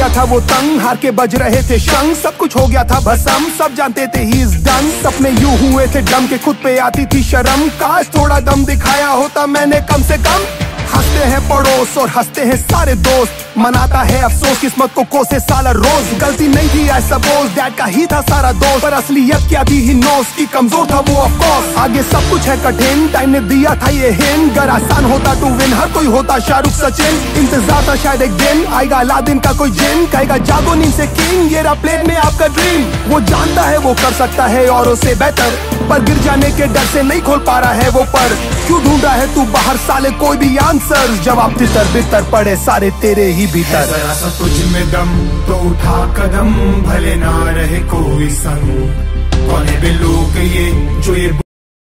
गया था वो तंग, हार के बज रहे थे शंख, सब कुछ हो गया था भसम, सब जानते थे ही इज डन। सपने यूं हुए थे डम के खुद पे आती थी शर्म, काश थोड़ा दम दिखाया होता मैंने कम से कम। हंसते हैं पड़ोस और हंसते हैं सारे दोस्त, मनाता है अफसोस किस्मत को कोसे साला रोज। गलती नहीं थी आई सपोज, डैड का ही था सारा दोस्त, पर असलियत क्या थी ही नोस की कमजोर था वो ऑफकोर्स। आगे सब कुछ है कठिन, टाइम ने दिया था ये हिंट, अगर आसान होता टू विन हर कोई होता शाहरुख सचिन। इंतजार था शायद एक दिन आएगा अलादीन का कोई जिन, कहेगा जागो नींद से किंग, ये रहा प्लेन में आपका ड्रीम। वो जानता है वो कर सकता है और उसे बेहतर, पर गिर जाने के डर से नहीं खोल पा रहा है वो पर। क्यों ढूंढा है तू बाहर साले कोई भी आंसर, जवाब तितर बितर पड़े सारे तेरे ही भीतर। जरा सा तुझ में दम तो उठा कदम, भले ना रहे कोई संग, कौन है बेलोक ये जो ये